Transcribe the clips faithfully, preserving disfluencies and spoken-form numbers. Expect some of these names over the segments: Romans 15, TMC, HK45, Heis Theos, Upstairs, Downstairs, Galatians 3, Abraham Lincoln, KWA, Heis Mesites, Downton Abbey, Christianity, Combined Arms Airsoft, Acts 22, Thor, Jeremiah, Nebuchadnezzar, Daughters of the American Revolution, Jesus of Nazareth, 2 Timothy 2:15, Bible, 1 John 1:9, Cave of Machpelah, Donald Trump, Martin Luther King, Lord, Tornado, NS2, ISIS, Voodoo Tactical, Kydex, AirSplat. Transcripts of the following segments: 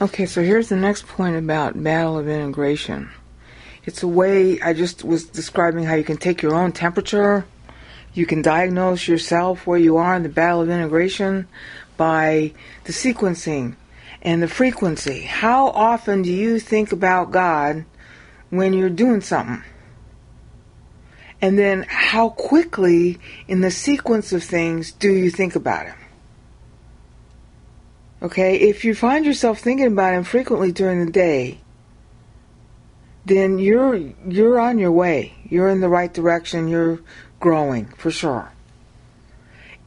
Okay, so here's the next point about battle of integration. It's a way, I just was describing how you can take your own temperature, you can diagnose yourself where you are in the battle of integration by the sequencing and the frequency. How often do you think about God when you're doing something? And then how quickly in the sequence of things do you think about Him? Okay, if you find yourself thinking about Him frequently during the day, then you're you're on your way. You're in the right direction. You're growing, for sure.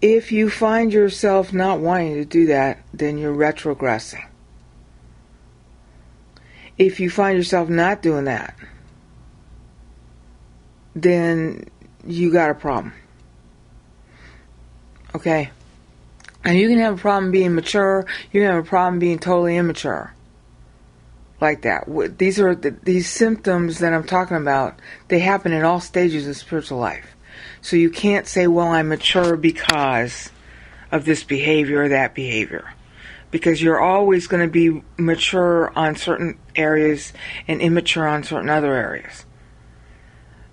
If you find yourself not wanting to do that, then you're retrogressing. If you find yourself not doing that, then you got a problem. Okay? And you can have a problem being mature. You can have a problem being totally immature. Like that. These are the, these symptoms that I'm talking about. They happen in all stages of spiritual life. So you can't say, well, I'm mature because of this behavior or that behavior. Because you're always going to be mature on certain areas and immature on certain other areas.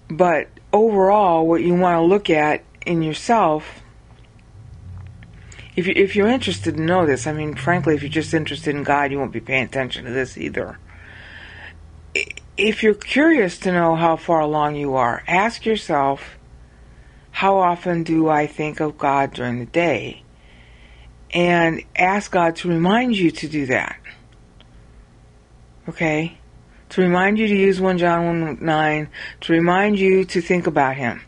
But overall, what you want to look at in yourself, if you, if you're interested to know this, I mean, frankly, if you're just interested in God, you won't be paying attention to this either. If you're curious to know how far along you are, ask yourself, how often do I think of God during the day? And ask God to remind you to do that. Okay? To remind you to use First John one nine, to remind you to think about Him,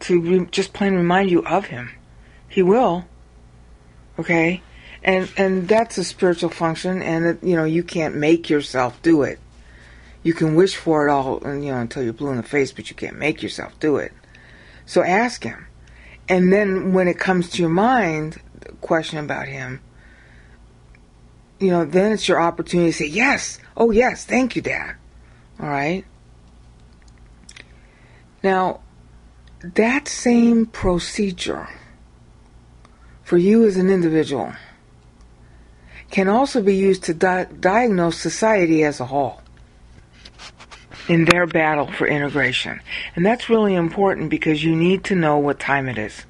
to re- just plain remind you of Him. He will. Okay? And and that's a spiritual function, and it, you know, you can't make yourself do it. You can wish for it all, you know, until you're blue in the face, but you can't make yourself do it. So ask Him. And then when it comes to your mind, the question about Him, you know, then it's your opportunity to say, yes, oh yes, thank you, Dad. All right? Now, that same procedure for you as an individual can also be used to di- diagnose society as a whole in their battle for integration. And that's really important because you need to know what time it is.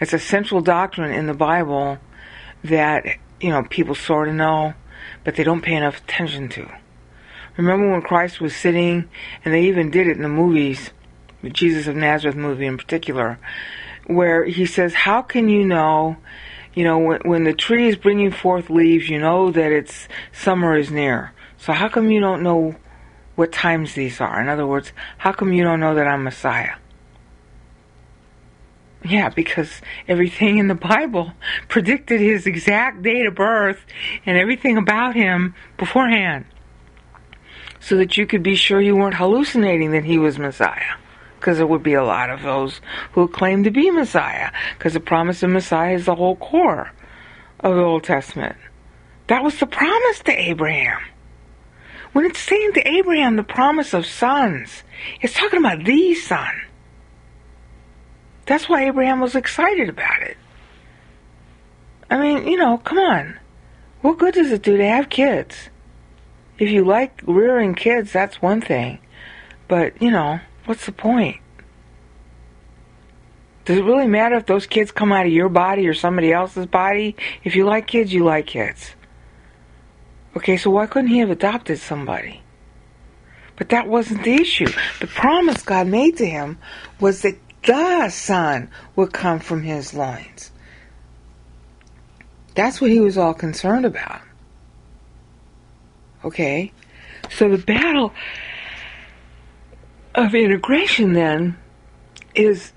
It's a central doctrine in the Bible that, you know, people sort of know, but they don't pay enough attention to. Remember when Christ was sitting, and they even did it in the movies, the Jesus of Nazareth movie in particular, where He says, how can you know, you know, when, when the tree is bringing forth leaves, you know that it's summer is near. So how come you don't know what times these are? In other words, how come you don't know that I'm Messiah? Yeah, because everything in the Bible predicted His exact date of birth and everything about Him beforehand, so that you could be sure you weren't hallucinating that He was Messiah, because there would be a lot of those who claim to be Messiah, because the promise of Messiah is the whole core of the Old Testament. That was the promise to Abraham. When it's saying to Abraham the promise of sons, it's talking about the son. That's why Abraham was excited about it. I mean, you know, come on. What good does it do to have kids? If you like rearing kids, that's one thing. But, you know, what's the point? Does it really matter if those kids come out of your body or somebody else's body? If you like kids, you like kids. Okay, so why couldn't he have adopted somebody? But that wasn't the issue. The promise God made to him was that the Son would come from His loins. That's what he was all concerned about. Okay? So the battle of integration then is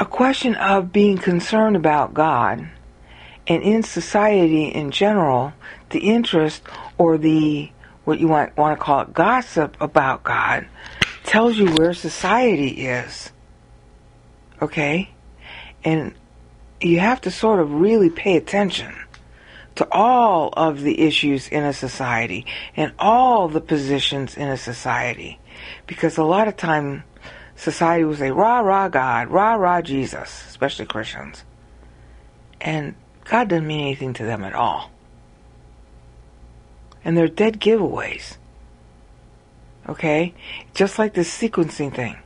a question of being concerned about God and in society in general, the interest or the, what you want, want to call it, gossip about God tells you where society is. Okay? And you have to sort of really pay attention to all of the issues in a society and all the positions in a society. Because a lot of time society will say, rah, rah, God, rah, rah, Jesus, especially Christians. And God doesn't mean anything to them at all. and they're dead giveaways. Okay? Just like this sequencing thing.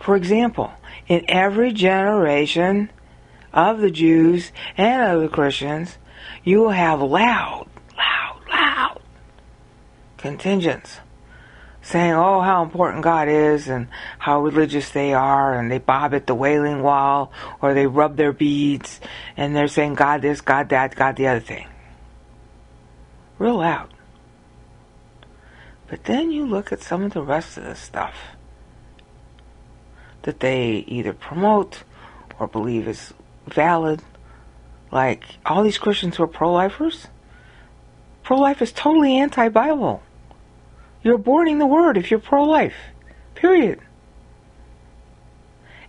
For example, in every generation of the Jews and of the Christians, you will have loud, loud, loud contingents saying, oh, how important God is and how religious they are, and they bob at the Wailing Wall or they rub their beads and they're saying God this, God that, God the other thing. Real loud. But then you look at some of the rest of the stuff that they either promote or believe is valid. Like all these Christians who are pro-lifers, pro-life is totally anti-Bible. You're aborting the word if you're pro-life. Period.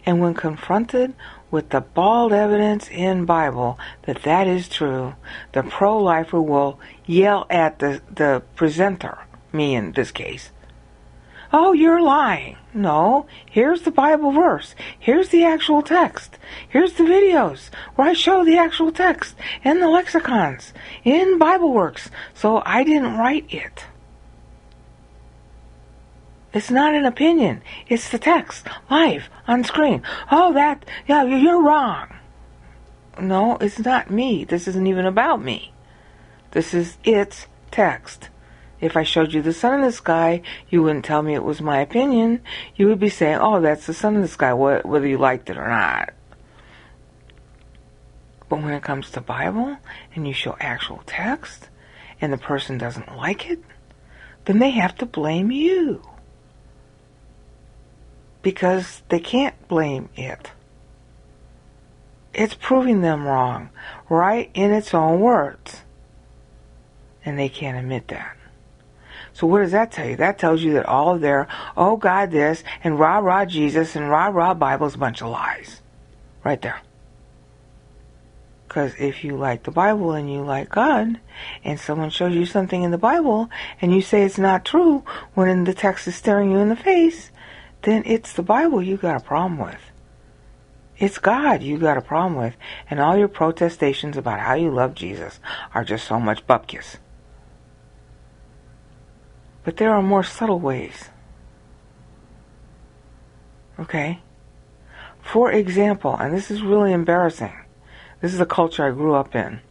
And when confronted with the bald evidence in Bible that that is true, the pro-lifer will yell at the, the presenter, me in this case, oh, you're lying. No, here's the Bible verse. Here's the actual text. Here's the videos where I show the actual text and the lexicons in Bible works. So I didn't write it. It's not an opinion. It's the text, live, on screen. Oh, that, yeah, you're wrong. No, it's not me. This isn't even about me. This is its text. If I showed you the sun in the sky, you wouldn't tell me it was my opinion. You would be saying, oh, that's the sun in the sky, whether you liked it or not. But when it comes to Bible, and you show actual text, and the person doesn't like it, then they have to blame you. Because they can't blame it. It's proving them wrong, right in its own words. And they can't admit that. So what does that tell you? That tells you that all of their, oh God this, and rah-rah Jesus, and rah-rah Bible is a bunch of lies. Right there. Because if you like the Bible and you like God, and someone shows you something in the Bible, and you say it's not true, when the text is staring you in the face, then it's the Bible you got a problem with. It's God you got a problem with. And all your protestations about how you love Jesus are just so much bupkis. But there are more subtle ways. Okay? For example, and this is really embarrassing. This is the culture I grew up in.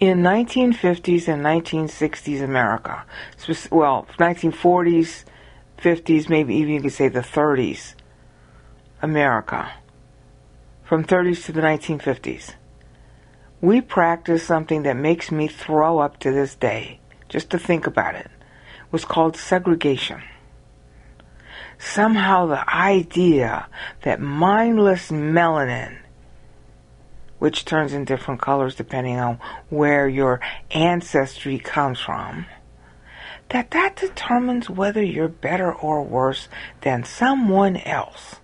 In nineteen fifties and nineteen sixties America, well, nineteen forties, fifties, maybe even you could say the thirties America, from thirties to the nineteen fifties, we practiced something that makes me throw up to this day, just to think about it. Was called segregation. Somehow the idea that mindless melanin, which turns in different colors depending on where your ancestry comes from, that that determines whether you're better or worse than someone else.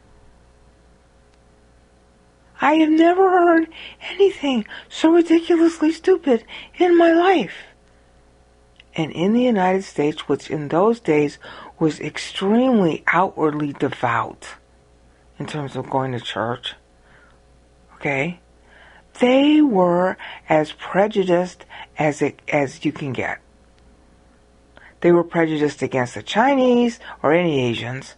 I have never heard anything so ridiculously stupid in my life. And in the United States, which in those days was extremely outwardly devout in terms of going to church, okay, they were as prejudiced as it, as you can get. They were prejudiced against the Chinese or any Asians.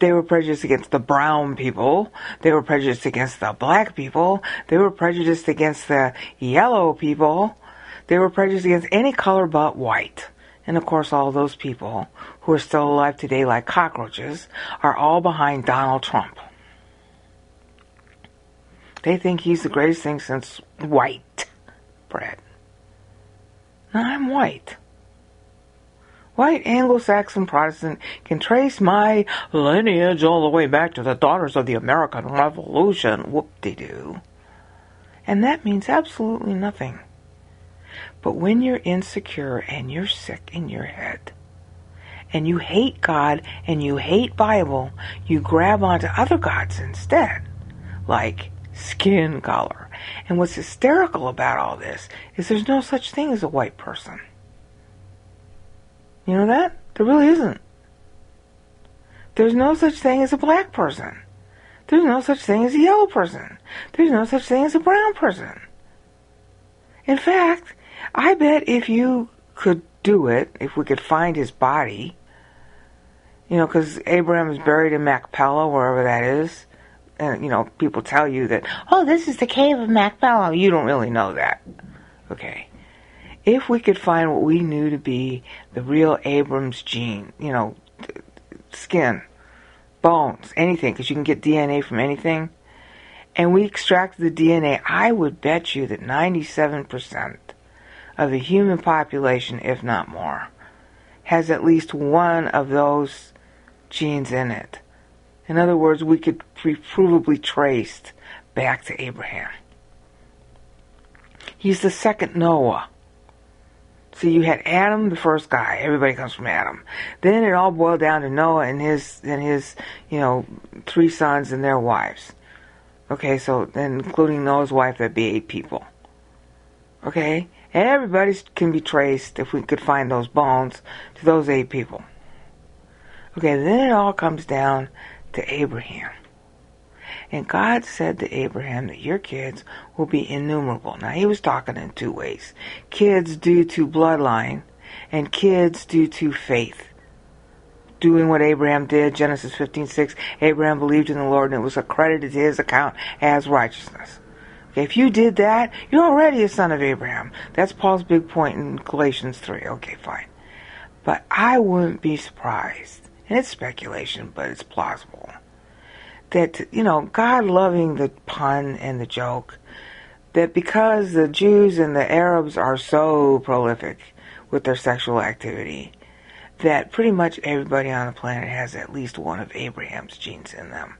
They were prejudiced against the brown people. They were prejudiced against the black people. They were prejudiced against the yellow people. They were prejudiced against any color but white. And of course, all those people who are still alive today like cockroaches are all behind Donald Trump. They think he's the greatest thing since white bread. Now, I'm white. White Anglo-Saxon Protestant can trace my lineage all the way back to the Daughters of the American Revolution. Whoop-de-doo. And that means absolutely nothing. But when you're insecure and you're sick in your head, and you hate God and you hate Bible, you grab onto other gods instead, like skin color. And what's hysterical about all this is there's no such thing as a white person. You know that? There really isn't. There's no such thing as a black person. There's no such thing as a yellow person. There's no such thing as a brown person. In fact, I bet if you could do it, if we could find his body, you know, because Abraham is buried in Machpelah, wherever that is, and, you know, people tell you that, oh, this is the cave of Machpelah. You don't really know that. Okay. If we could find what we knew to be the real Abram's gene, you know, skin, bones, anything, because you can get D N A from anything, and we extract the D N A, I would bet you that ninety-seven percent of the human population, if not more, has at least one of those genes in it. In other words, we could be provably traced back to Abraham. He's the second Noah. So you had Adam, the first guy. Everybody comes from Adam. Then it all boiled down to Noah and his and his, you know, three sons and their wives. Okay, so then including Noah's wife, that'd be eight people. Okay? And everybody can be traced, if we could find those bones, to those eight people. Okay, then it all comes down to Abraham. And God said to Abraham that your kids will be innumerable. Now, he was talking in two ways. Kids due to bloodline, and kids due to faith. Doing what Abraham did, Genesis fifteen six, Abraham believed in the Lord, and it was accredited to his account as righteousness. If you did that, you're already a son of Abraham. That's Paul's big point in Galatians three. Okay, fine. But I wouldn't be surprised, and it's speculation, but it's plausible, that, you know, God loving the pun and the joke, that because the Jews and the Arabs are so prolific with their sexual activity, that pretty much everybody on the planet has at least one of Abraham's genes in them.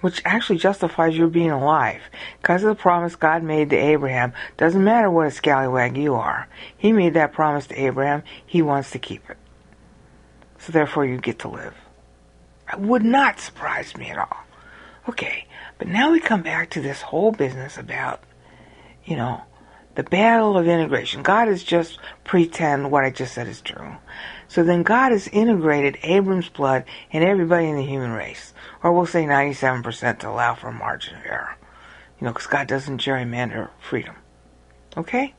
Which actually justifies your being alive. Because of the promise God made to Abraham, doesn't matter what a scallywag you are. He made that promise to Abraham. He wants to keep it. So therefore you get to live. It would not surprise me at all. Okay, but now we come back to this whole business about, you know, the battle of integration. God is just pretend what I just said is true. So then God has integrated Abram's blood and everybody in the human race. Or we'll say ninety-seven percent to allow for a margin of error. You know, because God doesn't gerrymander freedom. Okay?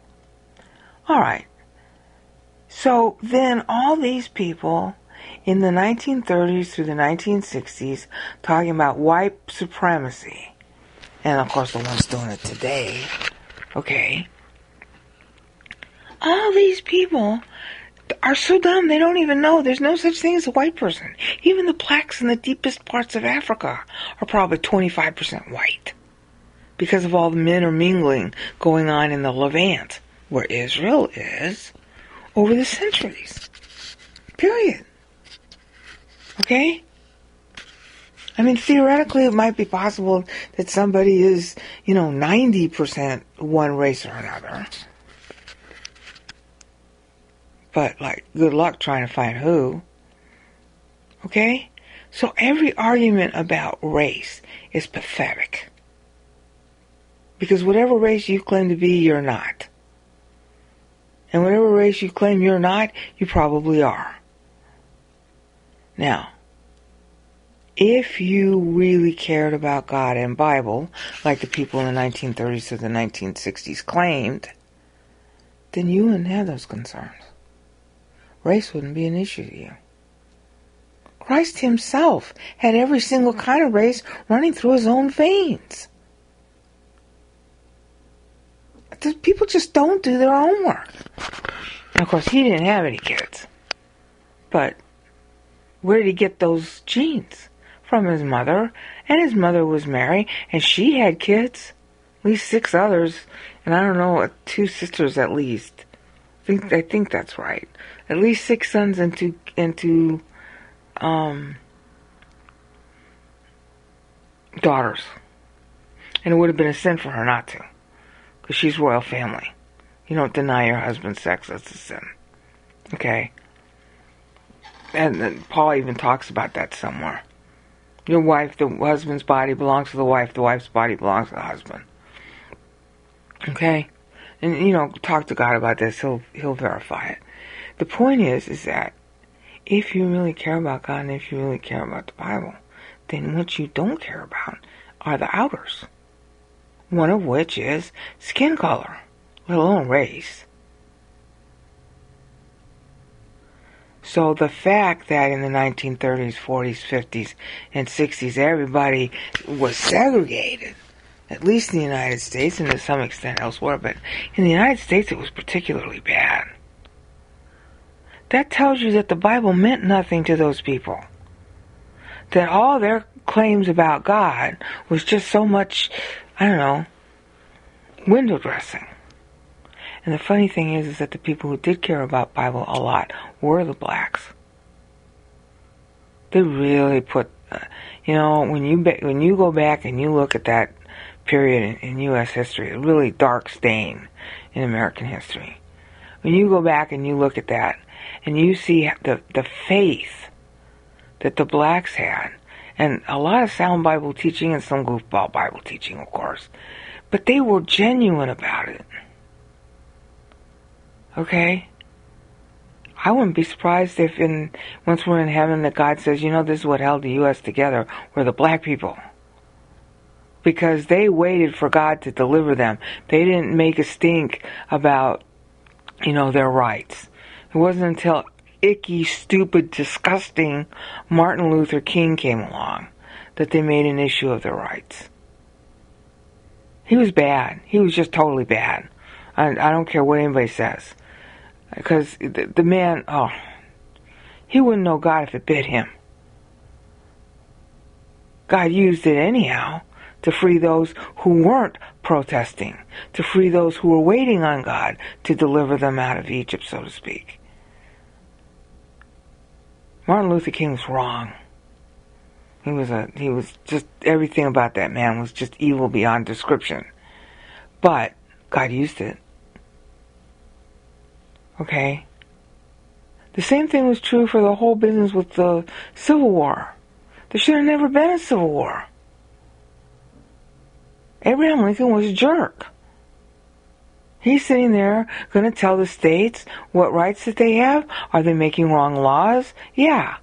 All right. So then all these people in the nineteen thirties through the nineteen sixties talking about white supremacy. And of course the ones doing it today. Okay? All these people are so dumb they don't even know there's no such thing as a white person. Even the blacks in the deepest parts of Africa are probably twenty-five percent white because of all the intermingling going on in the Levant, where Israel is, over the centuries. Period. Okay? I mean, theoretically, it might be possible that somebody is, you know, ninety percent one race or another. But, like, good luck trying to find who. Okay? So every argument about race is pathetic. Because whatever race you claim to be, you're not. And whatever race you claim you're not, you probably are. Now, if you really cared about God and Bible, like the people in the nineteen thirties to the nineteen sixties claimed, then you wouldn't have those concerns. Race wouldn't be an issue to you. Christ himself had every single kind of race running through his own veins. People just don't do their homework. And of course, he didn't have any kids. But where did he get those genes? From his mother. And his mother was Mary. And she had kids. At least six others. And I don't know, two sisters at least. I think, I think that's right. At least six sons and two, and two um, daughters. And it would have been a sin for her not to. Because she's royal family. You don't deny your husband sex. That's a sin. Okay? And then Paul even talks about that somewhere. Your wife, the husband's body belongs to the wife. The wife's body belongs to the husband. Okay? And, you know, talk to God about this. He'll, he'll verify it. The point is, is that if you really care about God and if you really care about the Bible, then what you don't care about are the outers. one of which is skin color, let alone race. So the fact that in the nineteen thirties, forties, fifties, and sixties, everybody was segregated, at least in the United States and to some extent elsewhere, but in the United States it was particularly bad. That tells you that the Bible meant nothing to those people. That all their claims about God was just so much, I don't know, window dressing. And the funny thing is, is that the people who did care about Bible a lot were the blacks. They really put, uh, you know, when you be, when you go back and you look at that period in, in U S history, a really dark stain in American history. When you go back and you look at that, and you see the, the faith that the blacks had, and a lot of sound Bible teaching and some goofball Bible teaching, of course, but they were genuine about it. Okay? I wouldn't be surprised if in once we're in heaven that God says, you know, this is what held the U S together, were the black people. Because they waited for God to deliver them. They didn't make a stink about, you know, their rights. It wasn't until icky, stupid, disgusting Martin Luther King came along that they made an issue of their rights. He was bad. He was just totally bad. I, I don't care what anybody says. Because the, the man, oh, he wouldn't know God if it bit him. God used it anyhow to free those who weren't protesting, to free those who were waiting on God to deliver them out of Egypt, so to speak. Martin Luther King was wrong. He was a, he was just, everything about that man was just evil beyond description. But God used it. Okay? The same thing was true for the whole business with the Civil War. There should have never been a Civil War. Abraham Lincoln was a jerk. He's sitting there going to tell the states what rights that they have. Are they making wrong laws? Yeah.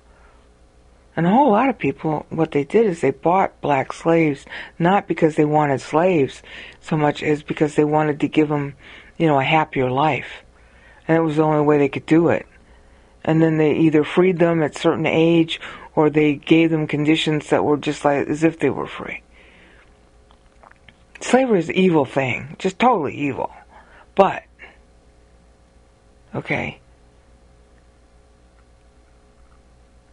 And a whole lot of people, what they did is they bought black slaves, not because they wanted slaves so much as because they wanted to give them, you know, a happier life. And it was the only way they could do it. And then they either freed them at a certain age or they gave them conditions that were just like as if they were free. Slavery is an evil thing, just totally evil. But, okay,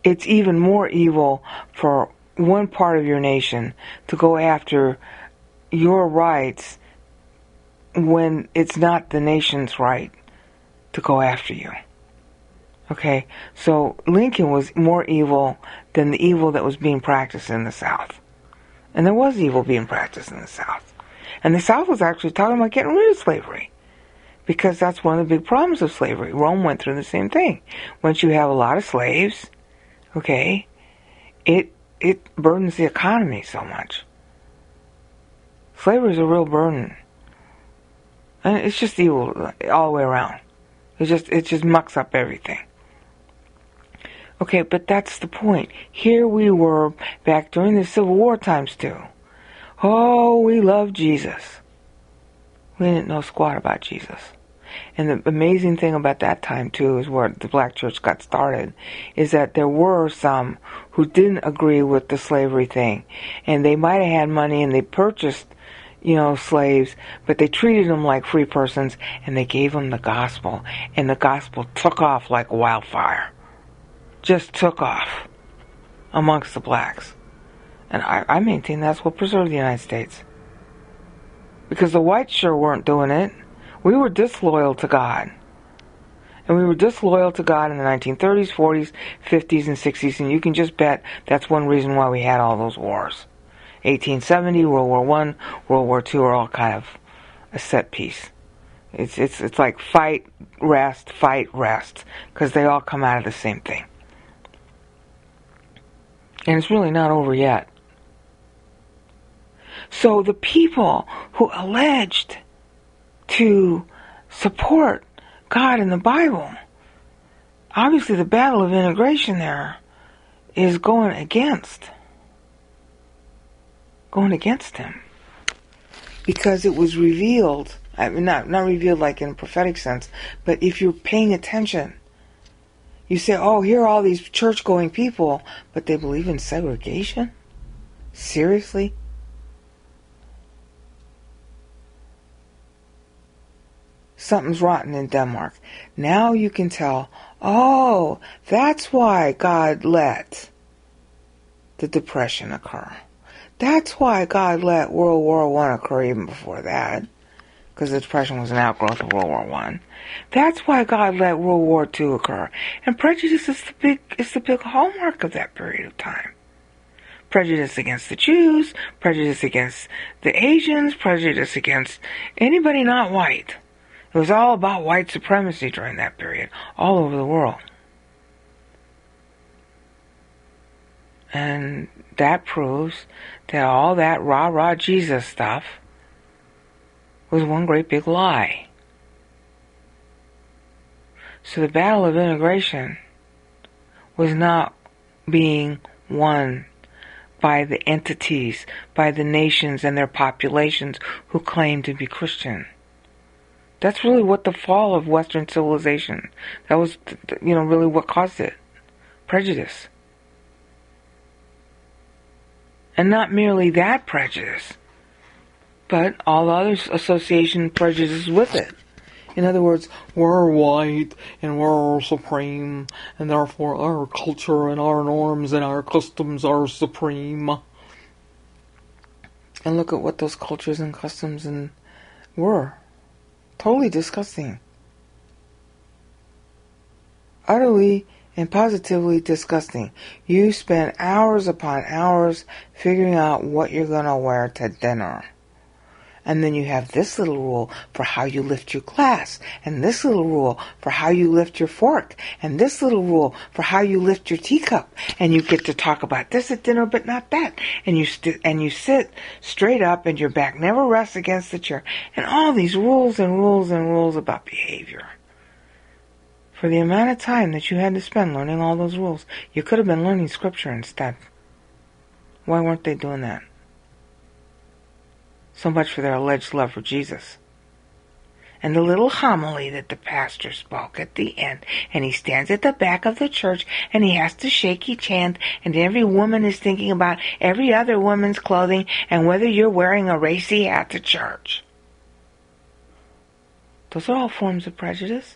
it's even more evil for one part of your nation to go after your rights when it's not the nation's right to go after you. Okay, so Lincoln was more evil than the evil that was being practiced in the South. And there was evil being practiced in the South. And the South was actually talking about getting rid of slavery. Because that's one of the big problems of slavery. Rome went through the same thing. Once you have a lot of slaves, okay, it it burdens the economy so much. Slavery is a real burden. And it's just evil all the way around. It just, it just mucks up everything. Okay, but that's the point. Here we were back during the Civil War times too. Oh, we love Jesus. We didn't know squat about Jesus. And the amazing thing about that time too is where the black church got started is that there were some who didn't agree with the slavery thing. And they might have had money and they purchased, you know, slaves, but they treated them like free persons and they gave them the gospel. And the gospel took off like wildfire. Just took off amongst the blacks. And I, I maintain that's what preserved the United States. Because the whites sure weren't doing it. We were disloyal to God. And we were disloyal to God in the nineteen thirties, forties, fifties, and sixties. And you can just bet that's one reason why we had all those wars. eighteen seventy, World War One, World War Two are all kind of a set piece. It's, it's, it's like fight, rest, fight, rest. Because they all come out of the same thing. And it's really not over yet. So the people who alleged to support God in the Bible, obviously the battle of integration there is going against, going against him. because it was revealed. I mean, not, not revealed like in a prophetic sense, but if you're paying attention, you say, oh, here are all these church-going people, but they believe in segregation? Seriously? Something's rotten in Denmark. Now you can tell, oh, that's why God let the Depression occur. That's why God let World War One occur even before that, because the Depression was an outgrowth of World War One. That's why God let World War Two occur. And prejudice is the big, is the big hallmark of that period of time. Prejudice against the Jews, prejudice against the Asians, prejudice against anybody not white. It was all about white supremacy during that period, all over the world. And that proves that all that rah-rah Jesus stuff was one great big lie. So the battle of integration was not being won by the entities, by the nations and their populations who claim to be Christian. That's really what the fall of Western civilization, that was, you know, really what caused it. Prejudice. And not merely that prejudice, but all the other association prejudices with it. In other words, we're white, and we're supreme, and therefore our culture and our norms and our customs are supreme. And look at what those cultures and customs and were. Totally disgusting. Utterly and positively disgusting. You spend hours upon hours figuring out what you're going to wear to dinner. And then you have this little rule for how you lift your glass, and this little rule for how you lift your fork, and this little rule for how you lift your teacup. And you get to talk about this at dinner, but not that. And you st- and you sit straight up, and your back never rests against the chair. And all these rules and rules and rules about behavior. For the amount of time that you had to spend learning all those rules, you could have been learning scripture instead. Why weren't they doing that? So much for their alleged love for Jesus. And the little homily that the pastor spoke at the end. And he stands at the back of the church and he has to shake each hand. And every woman is thinking about every other woman's clothing and whether you're wearing a racy hat to church. Those are all forms of prejudice.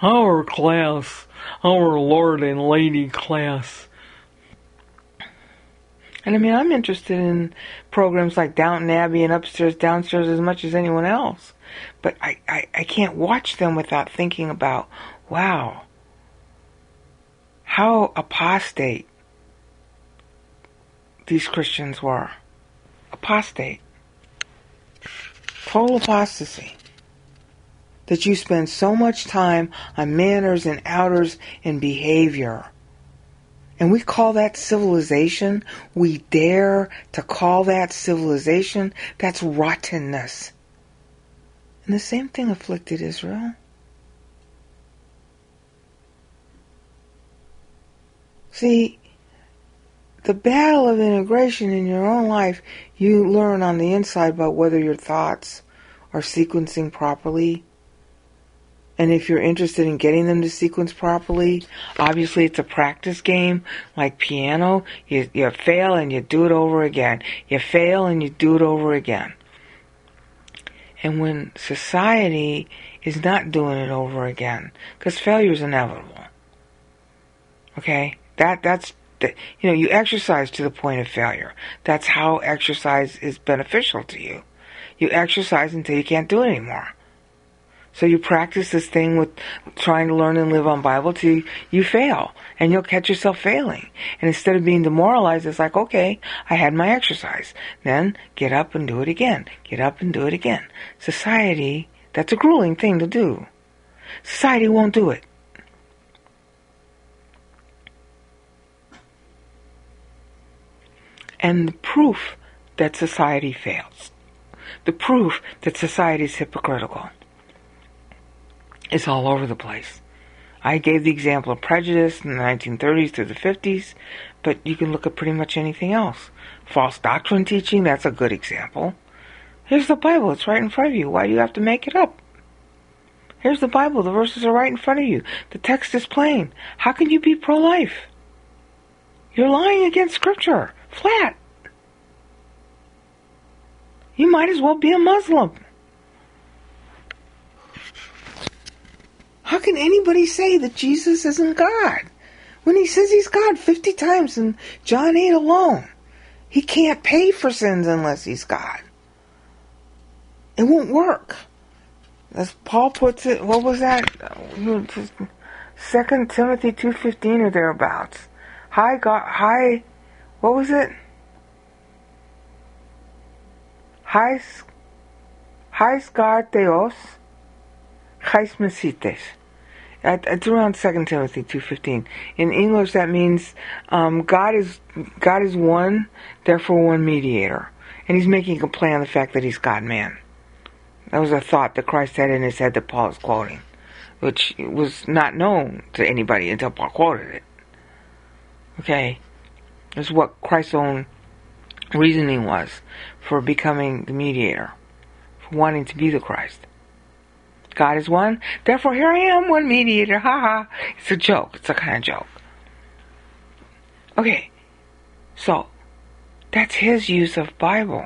Our class, our Lord and Lady class. And I mean, I'm interested in programs like Downton Abbey and Upstairs, Downstairs as much as anyone else. But I, I, I can't watch them without thinking about, wow, how apostate these Christians were. Apostate. Total apostasy. That you spend so much time on manners and outers and behavior. And we call that civilization. We dare to call that civilization. That's rottenness. And the same thing afflicted Israel. See, the battle of integration in your own life, you learn on the inside about whether your thoughts are sequencing properly. And if you're interested in getting them to sequence properly, obviously it's a practice game, like piano. You, you fail and you do it over again. You fail and you do it over again. And when society is not doing it over again, because failure is inevitable. Okay? That that's the, you know, you exercise to the point of failure. That's how exercise is beneficial to you. You exercise until you can't do it anymore. So you practice this thing with trying to learn and live on Bible till you fail. And you'll catch yourself failing. And instead of being demoralized, it's like, okay, I had my exercise. Then get up and do it again. Get up and do it again. Society, that's a grueling thing to do. Society won't do it. And the proof that society fails, the proof that society is hypocritical, it's all over the place. I gave the example of prejudice in the nineteen thirties through the fifties, but you can look at pretty much anything else. False doctrine teaching, that's a good example. Here's the Bible, it's right in front of you. Why do you have to make it up? Here's the Bible, the verses are right in front of you. The text is plain. How can you be pro-life? You're lying against Scripture, flat. You might as well be a Muslim. How can anybody say that Jesus isn't God when he says he's God fifty times in John eight alone? He can't pay for sins unless he's God. It won't work. As Paul puts it, what was that? Second Timothy two fifteen or thereabouts. High God, high, what was it? Heis, Heis Theos, Heis Mesites. It's around Second Timothy two fifteen. In English, that means um, God is God is one, therefore one mediator. And he's making a play on the fact that he's God-man. That was a thought that Christ had in his head that Paul is quoting, which was not known to anybody until Paul quoted it. Okay? That's what Christ's own reasoning was for becoming the mediator, for wanting to be the Christ. God is one, therefore here I am, one mediator, ha ha. It's a joke, it's a kind of joke. Okay, so that's his use of Bible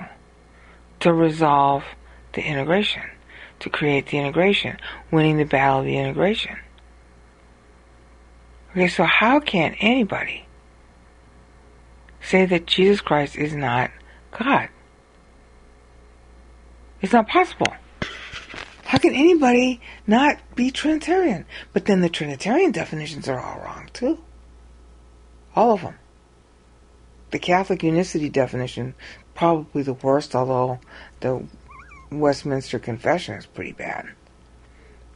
to resolve the integration, to create the integration, winning the battle of the integration. Okay, so how can anybody say that Jesus Christ is not God? It's not possible. How can anybody not be Trinitarian? But then the Trinitarian definitions are all wrong too. All of them. The Catholic unicity definition, probably the worst, although the Westminster Confession is pretty bad.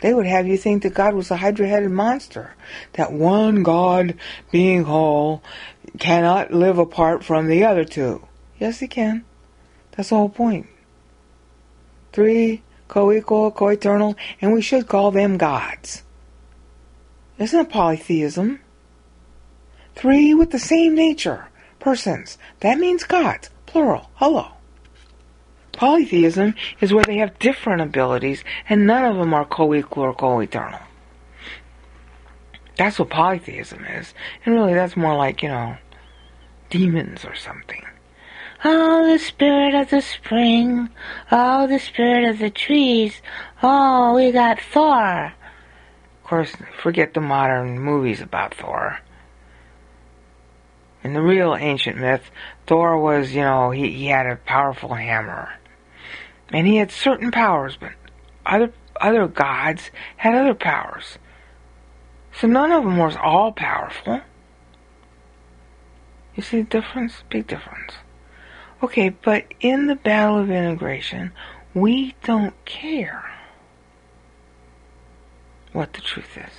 They would have you think that God was a hydra-headed monster. That one God, being whole, cannot live apart from the other two. Yes, he can. That's the whole point. Three, co-equal, co-eternal, and we should call them gods. Isn't it polytheism? Three with the same nature, persons. That means gods, plural, hello. Polytheism is where they have different abilities and none of them are co-equal or co-eternal. That's what polytheism is. And really that's more like, you know, demons or something. Oh, the spirit of the spring. Oh, the spirit of the trees. Oh, we got Thor. Of course, forget the modern movies about Thor. In the real ancient myth, Thor was, you know, he, he had a powerful hammer. And he had certain powers, but other other gods had other powers. So none of them was all-powerful. You see the difference? Big difference. Okay, but in the battle of integration, we don't care what the truth is.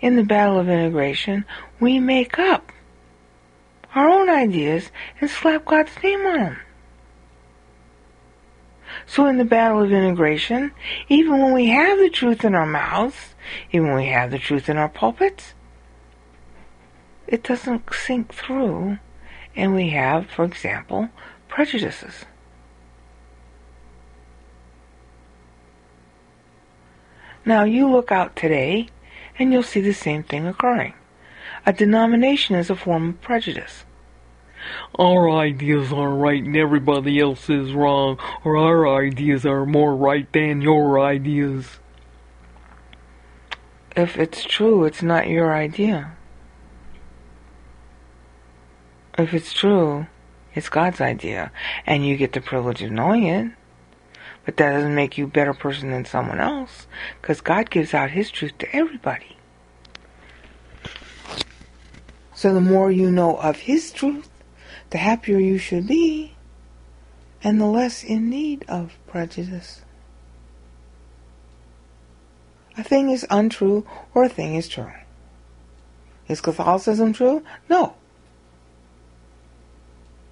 In the battle of integration, we make up our own ideas and slap God's name on them. So in the battle of integration, even when we have the truth in our mouths, even when we have the truth in our pulpits, it doesn't sink through, and we have, for example, prejudices. Now you look out today, and you'll see the same thing occurring. A denomination is a form of prejudice. Our ideas are right and everybody else is wrong, or our ideas are more right than your ideas. If it's true, it's not your idea. If it's true, it's God's idea, and you get the privilege of knowing it. But that doesn't make you a better person than someone else, because God gives out his truth to everybody. So the more you know of his truth, the happier you should be, and the less in need of prejudice. A thing is untrue, or a thing is true. Is Catholicism true? No.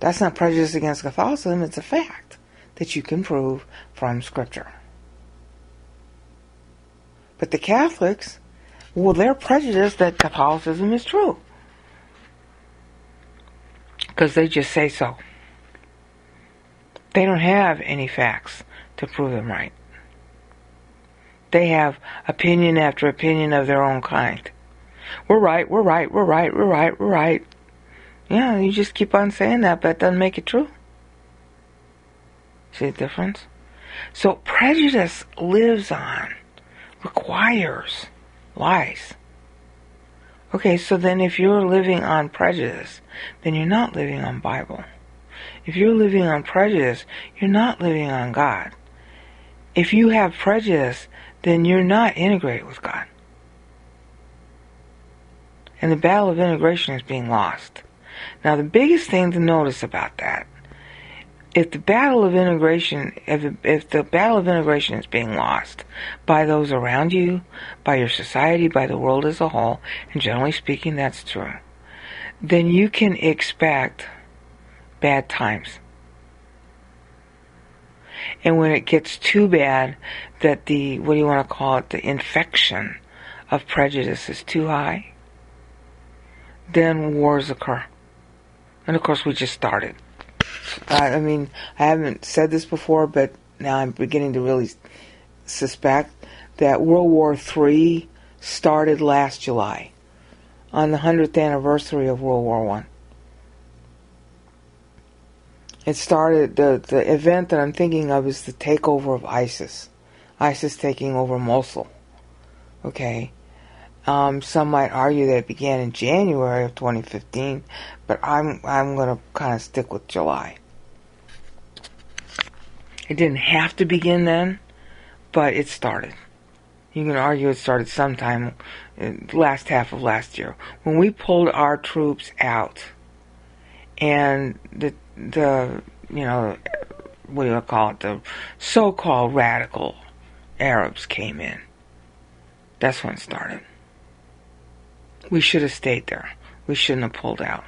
That's not prejudice against Catholicism, it's a fact that you can prove from Scripture. But the Catholics, well, they're prejudiced that Catholicism is true. Because they just say so. They don't have any facts to prove them right. They have opinion after opinion of their own kind. We're right, we're right, we're right, we're right, we're right. Yeah, you just keep on saying that, but it doesn't make it true. See the difference? So prejudice lives on, requires lies. Okay, so then if you're living on prejudice, then you're not living on Bible. If you're living on prejudice, you're not living on God. If you have prejudice, then you're not integrated with God. And the battle of integration is being lost. Now, the biggest thing to notice about that, if the battle of integration, if the, if the battle of integration is being lost by those around you, by your society, by the world as a whole, and generally speaking, that's true, then you can expect bad times. And when it gets too bad, that the, what do you want to call it, the infection of prejudice is too high, then wars occur. And of course, we just started. I, I mean, I haven't said this before, but now I'm beginning to really suspect that World War Three started last July on the hundredth anniversary of World War One. It started, the, the event that I'm thinking of is the takeover of ISIS. ISIS taking over Mosul. Okay. Um, some might argue that it began in January of twenty fifteen, but I'm I'm going to kind of stick with July. It didn't have to begin then, but it started. You can argue it started sometime in the last half of last year. When we pulled our troops out, and the, the you know, what do you call it, the so-called radical Arabs came in. That's when it started. We should have stayed there. We shouldn't have pulled out.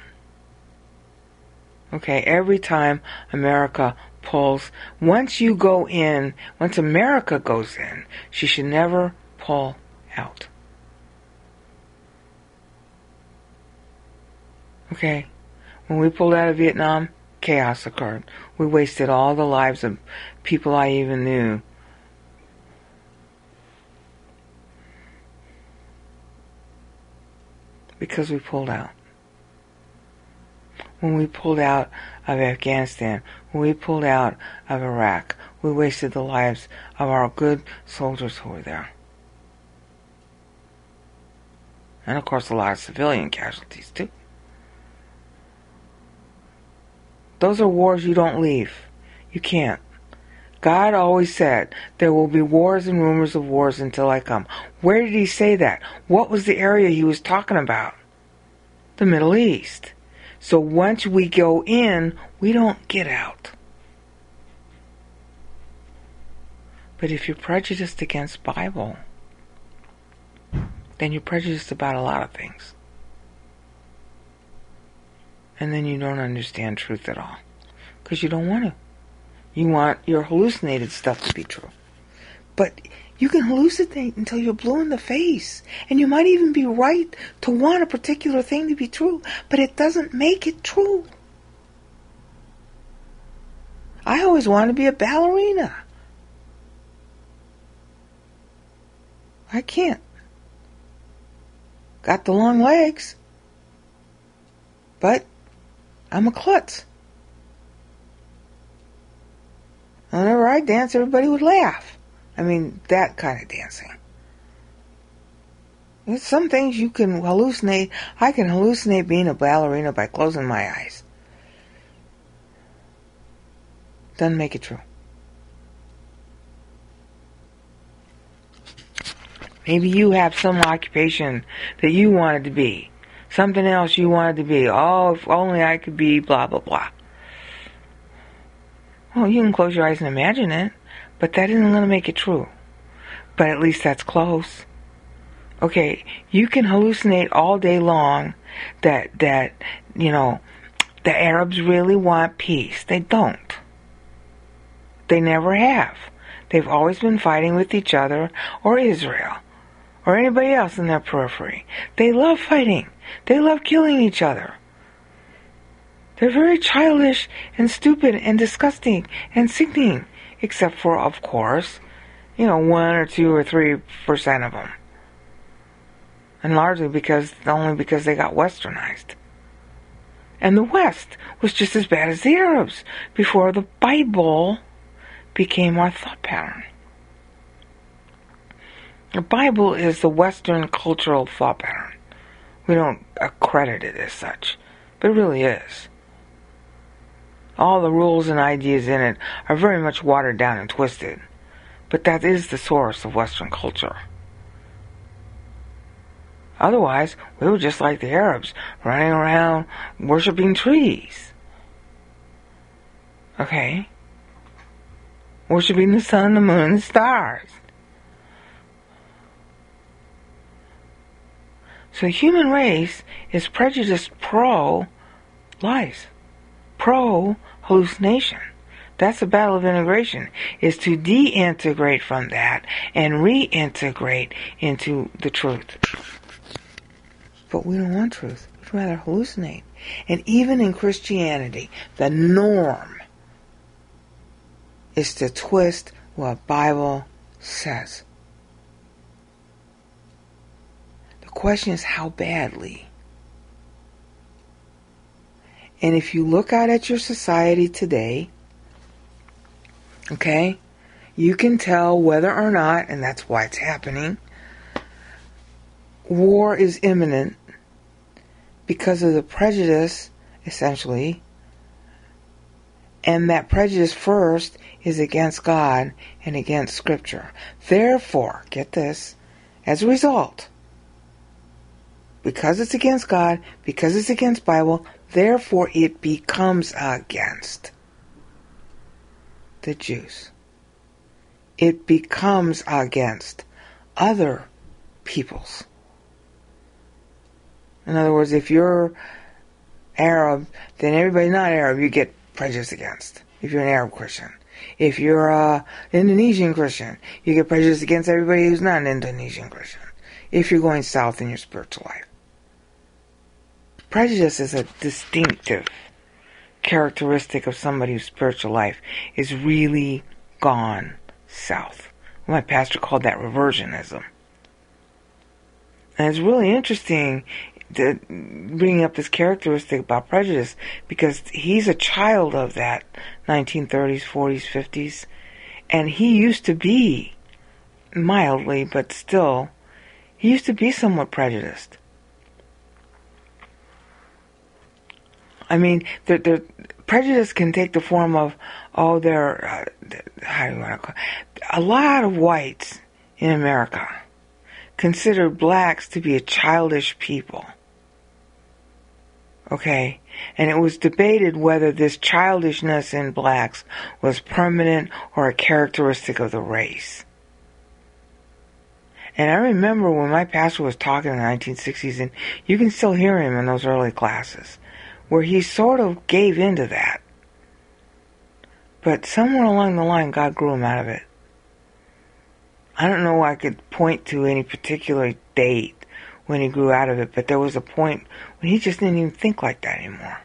Okay, every time America pulls, once you go in, once America goes in, she should never pull out. Okay, when we pulled out of Vietnam, chaos occurred. We wasted all the lives of people I even knew. Because we pulled out. When we pulled out of Afghanistan, when we pulled out of Iraq, we wasted the lives of our good soldiers who were there. And of course a lot of civilian casualties too. Those are wars you don't leave. You can't. God always said, there will be wars and rumors of wars until I come. Where did he say that? What was the area he was talking about? The Middle East. So once we go in, we don't get out. But if you're prejudiced against the Bible, then you're prejudiced about a lot of things. And then you don't understand truth at all. Because you don't want to. You want your hallucinated stuff to be true. But you can hallucinate until you're blue in the face. And you might even be right to want a particular thing to be true. But it doesn't make it true. I always wanted to be a ballerina. I can't. Got the long legs. But I'm a klutz. Whenever I dance, everybody would laugh. I mean, that kind of dancing. There's some things you can hallucinate. I can hallucinate being a ballerina by closing my eyes. Doesn't make it true. Maybe you have some occupation that you wanted to be. Something else you wanted to be. Oh, if only I could be blah, blah, blah. Well, you can close your eyes and imagine it, but that isn't going to make it true. But at least that's close. Okay, you can hallucinate all day long that, that you know, the Arabs really want peace. They don't. They never have. They've always been fighting with each other or Israel or anybody else in their periphery. They love fighting. They love killing each other. They're very childish and stupid and disgusting and sickening, except for, of course, you know, one or two or three percent of them. And largely because, only because they got westernized. And the West was just as bad as the Arabs before the Bible became our thought pattern. The Bible is the Western cultural thought pattern. We don't accredit it as such, but it really is. All the rules and ideas in it are very much watered down and twisted, but that is the source of Western culture. Otherwise, we were just like the Arabs, running around worshiping trees. Okay? Worshiping the sun, the moon, the stars. So the human race is prejudiced pro-lies, pro-hallucination. That's the battle of integration, is to deintegrate from that and reintegrate into the truth. But we don't want truth. We'd rather hallucinate. And even in Christianity, the norm is to twist what the Bible says. The question is how badly. And if you look out at your society today, okay, you can tell whether or not, and that's why it's happening, war is imminent. Because of the prejudice, essentially, and that prejudice first is against God and against Scripture. Therefore, get this, as a result, because it's against God, because it's against Bible, therefore it becomes against the Jews. It becomes against other peoples. In other words, if you're Arab, then everybody not Arab, you get prejudiced against. If you're an Arab Christian. If you're an Indonesian Christian, you get prejudiced against everybody who's not an Indonesian Christian. If you're going south in your spiritual life. Prejudice is a distinctive characteristic of somebody whose spiritual life is really gone south. My pastor called that reversionism. And it's really interesting to bring up this characteristic about prejudice, because he's a child of that nineteen thirties, forties, fifties, and he used to be mildly, but still he used to be somewhat prejudiced. I mean, the, the prejudice can take the form of, oh, there uh, how do you want to call it? A lot of whites in America consider blacks to be a childish people. Okay? And it was debated whether this childishness in blacks was permanent or a characteristic of the race. And I remember when my pastor was talking in the nineteen sixties, and you can still hear him in those early classes, where he sort of gave into that. But somewhere along the line, God grew him out of it. I don't know I could point to any particular date when he grew out of it, but there was a point when he just didn't even think like that anymore.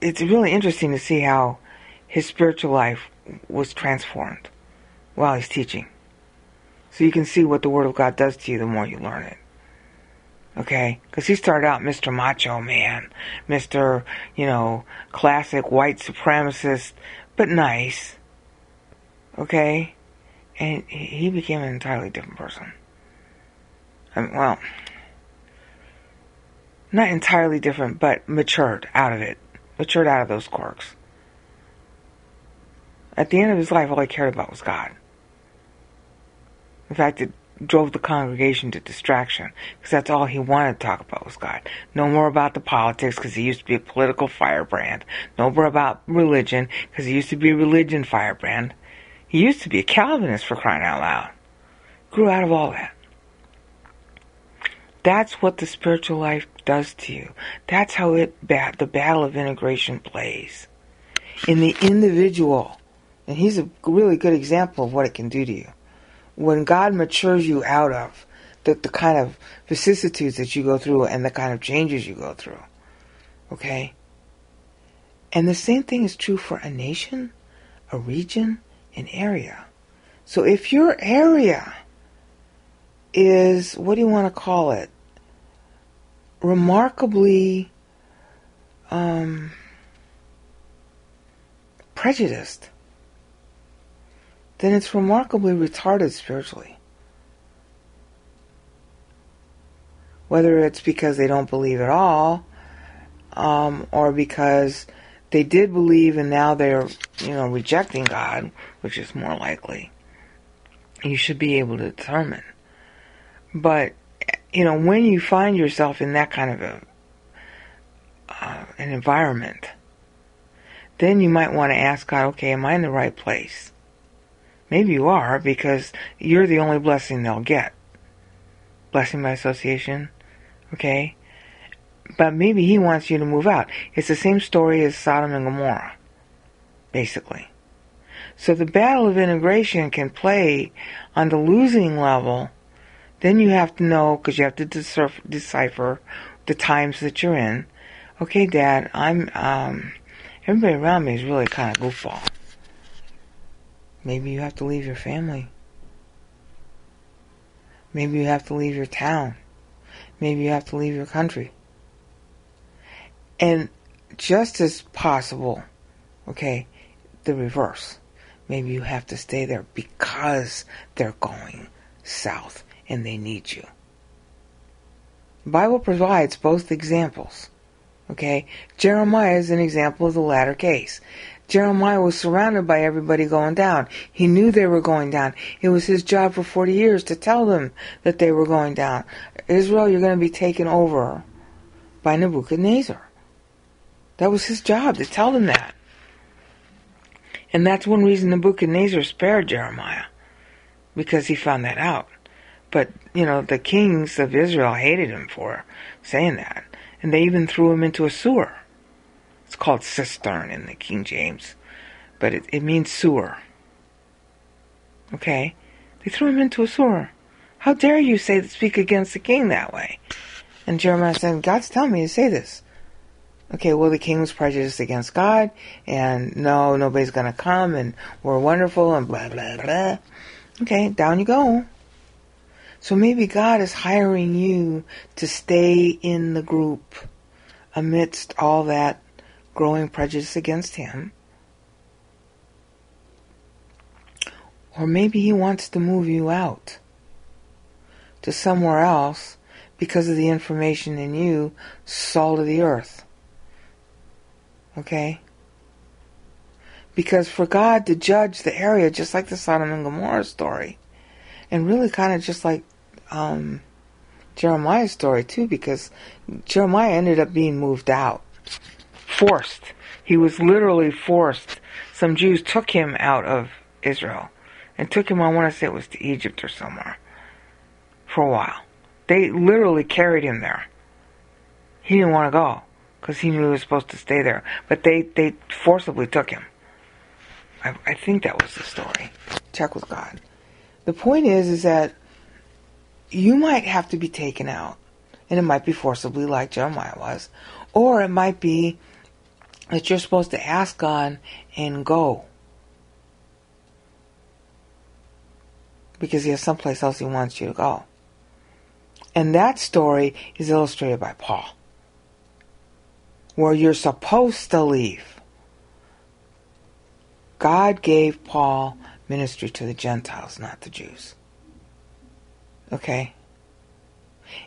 It's really interesting to see how his spiritual life was transformed while he's teaching. So you can see what the Word of God does to you the more you learn it. Okay? Because he started out Mister Macho Man, Mister, you know, classic white supremacist, but nice. Okay? And he became an entirely different person. I mean, well, not entirely different, but matured out of it. Matured out of those quirks. At the end of his life, all he cared about was God. In fact, it drove the congregation to distraction, because that's all he wanted to talk about was God. No more about the politics, because he used to be a political firebrand. No more about religion, because he used to be a religion firebrand. He used to be a Calvinist, for crying out loud. Grew out of all that. That's what the spiritual life does to you. That's how it bat, the battle of integration plays. In the individual, and he's a really good example of what it can do to you. when God matures you out of, the, the kind of vicissitudes that you go through and the kind of changes you go through. Okay? And the same thing is true for a nation, a region, an area. So if your area is, what do you want to call it, remarkably um, prejudiced, then it's remarkably retarded spiritually. Whether it's because they don't believe at all, um, or because they did believe and now they're, you know, rejecting God, which is more likely. You should be able to determine. But, you know, when you find yourself in that kind of a, uh, an environment, then you might want to ask God, okay, am I in the right place? Maybe you are, because you're the only blessing they'll get. Blessing by association, okay? But maybe he wants you to move out. It's the same story as Sodom and Gomorrah, basically. So the battle of integration can play on the losing level. Then you have to know, because you have to decipher, decipher the times that you're in. Okay, Dad, I'm, um, everybody around me is really kind of goofball. Maybe you have to leave your family. Maybe you have to leave your town. Maybe you have to leave your country. And just as possible, okay, the reverse. Maybe you have to stay there because they're going south and they need you. The Bible provides both examples, okay? Jeremiah is an example of the latter case. Jeremiah was surrounded by everybody going down. He knew they were going down. It was his job for forty years to tell them that they were going down. Israel, you're going to be taken over by Nebuchadnezzar. That was his job, to tell them that. And that's one reason Nebuchadnezzar spared Jeremiah, because he found that out. But, you know, the kings of Israel hated him for saying that. And they even threw him into a sewer. It's called cistern in the King James, but it, it means sewer. Okay? They threw him into a sewer. How dare you say speak against the king that way? And Jeremiah said, God's telling me to say this. Okay, well, the king was prejudiced against God, and no, nobody's going to come, and we're wonderful, and blah, blah, blah. Okay, down you go. So maybe God is hiring you to stay in the group amidst all that growing prejudice against him. Or maybe he wants to move you out to somewhere else because of the information in you, salt of the earth. Okay? Because for God to judge the area, just like the Sodom and Gomorrah story, and really kind of just like um, Jeremiah's story too, because Jeremiah ended up being moved out. Forced. He was literally forced. Some Jews took him out of Israel and took him, I want to say it was to Egypt or somewhere, for a while. They literally carried him there. He didn't want to go because he knew he was supposed to stay there. But they, they forcibly took him. I, I think that was the story. Check with God. The point is, is that you might have to be taken out, and it might be forcibly like Jeremiah was, or it might be that you're supposed to ask God and go, because he has someplace else he wants you to go. And that story is illustrated by Paul, where you're supposed to leave. God gave Paul ministry to the Gentiles, not the Jews. Okay?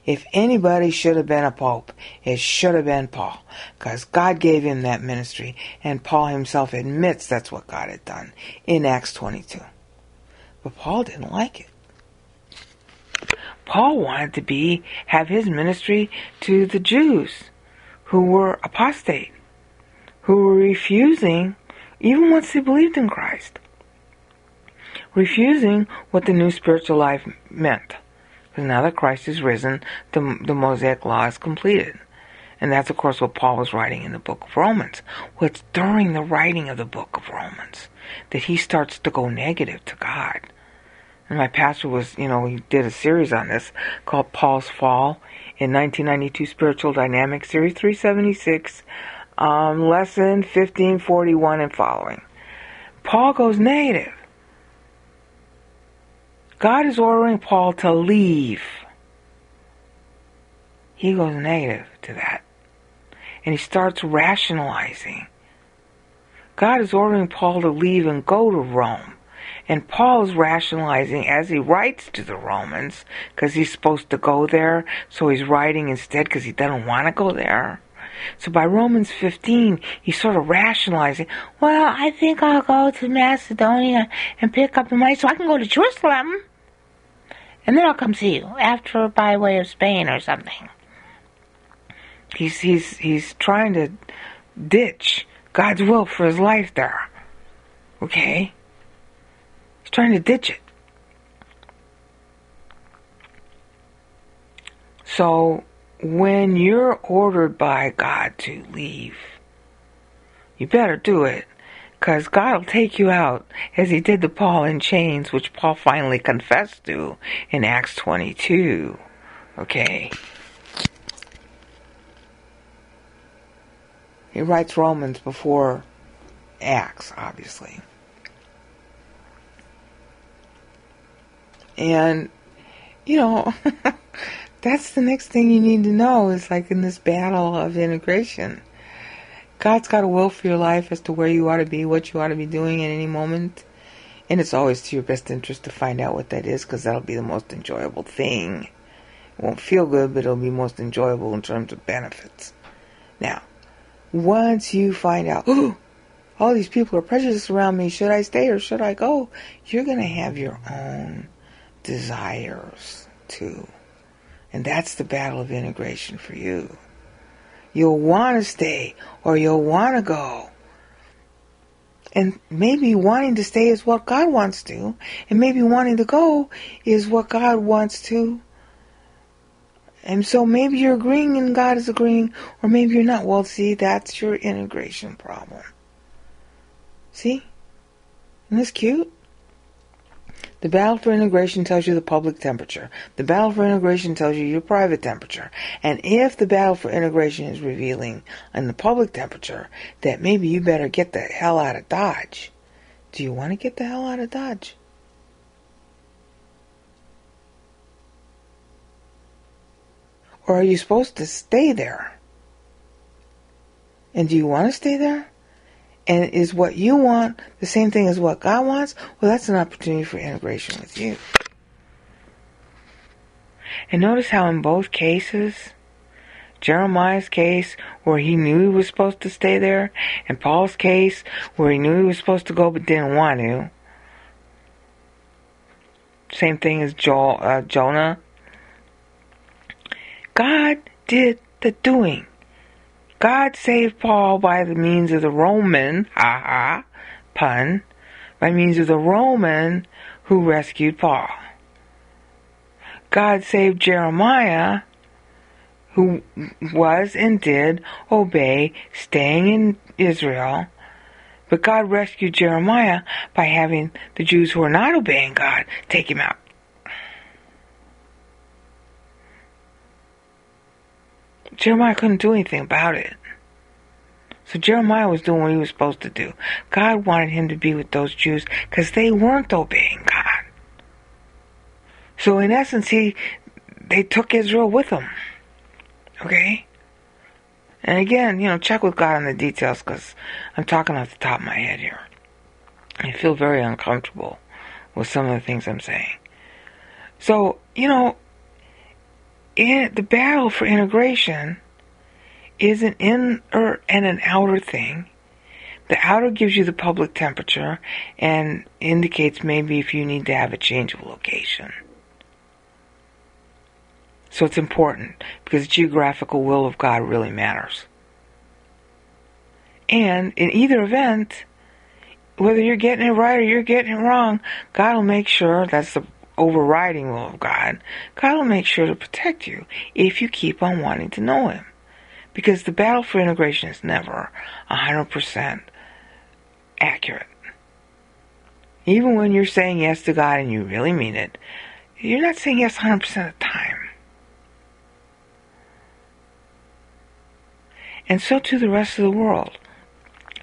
If anybody should have been a pope, it should have been Paul, because God gave him that ministry, and Paul himself admits that's what God had done in Acts twenty-two. But Paul didn't like it. Paul wanted to be have his ministry to the Jews, who were apostate, who were refusing, even once they believed in Christ, refusing what the new spiritual life meant. Because now that Christ is risen, the, the Mosaic law is completed. And that's, of course, what Paul was writing in the book of Romans. Well, it's during the writing of the book of Romans that he starts to go negative to God. And my pastor was, you know, he did a series on this called Paul's Fall in nineteen ninety-two, Spiritual Dynamics, Series three seventy-six, um, Lesson fifteen forty-one and following. Paul goes native. God is ordering Paul to leave. He goes native to that. And he starts rationalizing. God is ordering Paul to leave and go to Rome. And Paul is rationalizing as he writes to the Romans, because he's supposed to go there, so he's writing instead because he doesn't want to go there. So by Romans fifteen, he's sort of rationalizing, well, I think I'll go to Macedonia and pick up the money so I can go to Jerusalem. And then I'll come see you, after by way of Spain or something. He's, he's, he's trying to ditch God's will for his life there. Okay? He's trying to ditch it. So, when you're ordered by God to leave, you better do it, because God will take you out, as he did to Paul in chains, which Paul finally confessed to in Acts twenty-two. Okay. He writes Romans before Acts, obviously. And, you know, that's the next thing you need to know is, like, in this battle of integration, God's got a will for your life as to where you ought to be, what you ought to be doing at any moment. And it's always to your best interest to find out what that is, because that'll be the most enjoyable thing. It won't feel good, but it'll be most enjoyable in terms of benefits. Now, once you find out, oh, all these people are prejudiced around me, should I stay or should I go? You're going to have your own desires, too. And that's the battle of integration for you. You'll want to stay or you'll want to go. And maybe wanting to stay is what God wants to. And maybe wanting to go is what God wants to. And so maybe you're agreeing and God is agreeing. Or maybe you're not. Well, see, that's your integration problem. See? Isn't this cute? The battle for integration tells you the public temperature. The battle for integration tells you your private temperature. And if the battle for integration is revealing in the public temperature, that maybe you better get the hell out of Dodge. Do you want to get the hell out of Dodge? Or are you supposed to stay there? And do you want to stay there? And is what you want the same thing as what God wants? Well, that's an opportunity for integration with you. And notice how in both cases, Jeremiah's case where he knew he was supposed to stay there, and Paul's case where he knew he was supposed to go but didn't want to. Same thing as Joel, uh, Jonah. God did the doing. God saved Paul by the means of the Roman, ha ha, pun, by means of the Roman who rescued Paul. God saved Jeremiah, who was and did obey, staying in Israel. But God rescued Jeremiah by having the Jews who were not obeying God take him out. Jeremiah couldn't do anything about it. So Jeremiah was doing what he was supposed to do. God wanted him to be with those Jews because they weren't obeying God. So in essence, he they took Israel with them. Okay? And again, you know, check with God on the details because I'm talking off the top of my head here. I feel very uncomfortable with some of the things I'm saying. So, you know, In, the battle for integration is an inner and an outer thing. The outer gives you the public temperature and indicates maybe if you need to have a change of location. So it's important because the geographical will of God really matters. And in either event, whether you're getting it right or you're getting it wrong, God will make sure that's the overriding will of God, God will make sure to protect you if you keep on wanting to know Him. Because the battle for integration is never one hundred percent accurate. Even when you're saying yes to God and you really mean it, you're not saying yes one hundred percent of the time. And so too the rest of the world.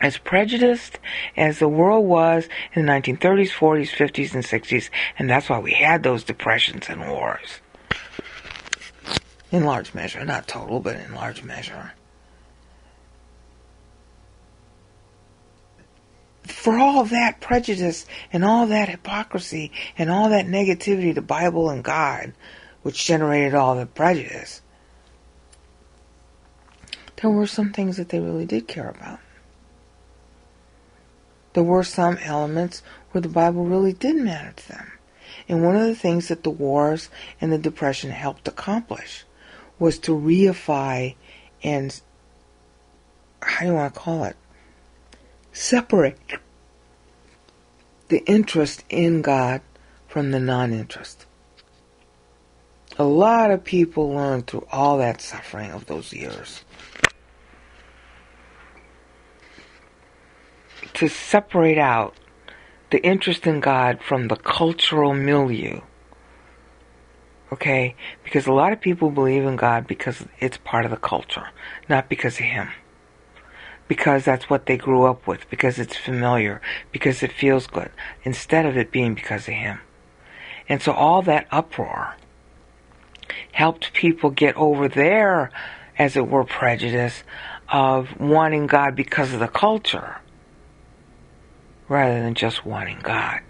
As prejudiced as the world was in the nineteen thirties, forties, fifties, and sixties, and that's why we had those depressions and wars. In large measure, not total, but in large measure. For all that prejudice and all that hypocrisy and all that negativity to Bible and God, which generated all the prejudice, there were some things that they really did care about. There were some elements where the Bible really did matter to them. And one of the things that the wars and the depression helped accomplish was to reify and, how do you want to call it, separate the interest in God from the non-interest. A lot of people learned through all that suffering of those years to separate out the interest in God from the cultural milieu. Okay? Because a lot of people believe in God because it's part of the culture, not because of Him. Because that's what they grew up with, because it's familiar, because it feels good, instead of it being because of Him. And so all that uproar helped people get over their, as it were, prejudice of wanting God because of the culture, rather than just wanting God.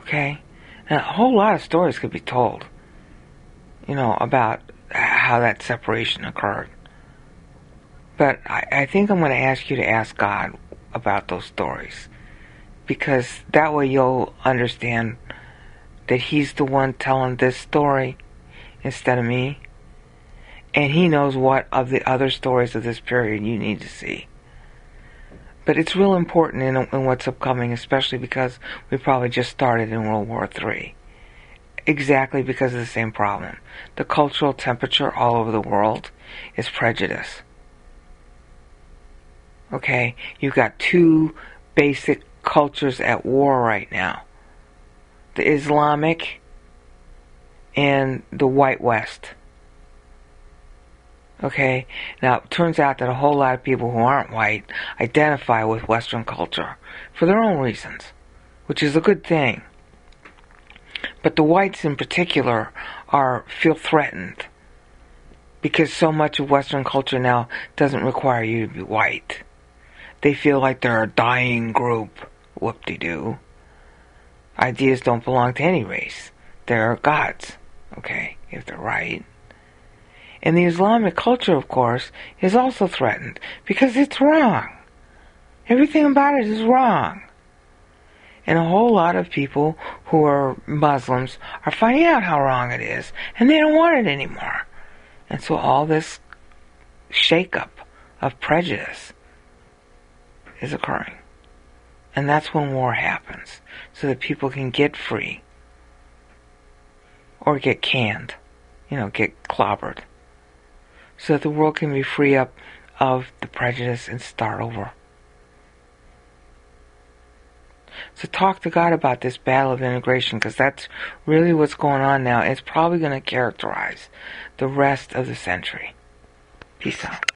Okay? And a whole lot of stories could be told, you know, about how that separation occurred. But I, I think I'm going to ask you to ask God about those stories, because that way you'll understand that He's the one telling this story instead of me, and He knows what of the other stories of this period you need to see. But it's real important in, in what's upcoming, especially because we probably just started in World War Three. Exactly because of the same problem. The cultural temperature all over the world is prejudice. Okay? You've got two basic cultures at war right now. The Islamic and the White West. Okay, now it turns out that a whole lot of people who aren't white identify with Western culture for their own reasons, which is a good thing. But the whites in particular are feel threatened because so much of Western culture now doesn't require you to be white. They feel like they're a dying group. Whoop-de-doo. Ideas don't belong to any race. They're God's, okay, if they're right. And the Islamic culture, of course, is also threatened because it's wrong. Everything about it is wrong. And a whole lot of people who are Muslims are finding out how wrong it is, and they don't want it anymore. And so all this shakeup of prejudice is occurring. And that's when war happens, so that people can get free or get canned, you know, get clobbered. So that the world can be free up of the prejudice and start over. So talk to God about this battle of integration, because that's really what's going on now. It's probably going to characterize the rest of the century. Peace out.